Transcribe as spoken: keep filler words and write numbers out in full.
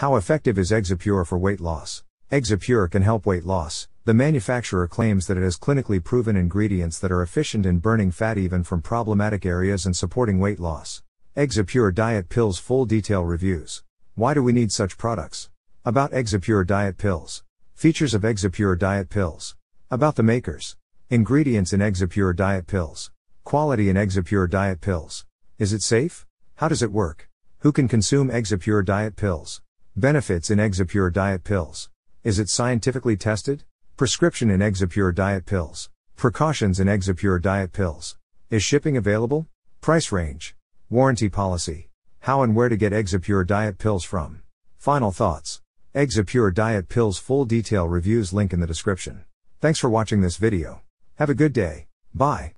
How effective is Exipure for weight loss? Exipure can help weight loss. The manufacturer claims that it has clinically proven ingredients that are efficient in burning fat even from problematic areas and supporting weight loss. Exipure Diet Pills Full Detail Reviews. Why do we need such products? About Exipure Diet Pills. Features of Exipure Diet Pills. About the makers. Ingredients in Exipure Diet Pills. Quality in Exipure Diet Pills. Is it safe? How does it work? Who can consume Exipure Diet Pills? Benefits in Exipure Diet Pills. Is it scientifically tested? Prescription in Exipure Diet Pills. Precautions in Exipure Diet Pills. Is shipping available? Price range. Warranty policy. How and where to get Exipure Diet Pills from. Final thoughts. Exipure Diet Pills full detail reviews link in the description. Thanks for watching this video. Have a good day. Bye.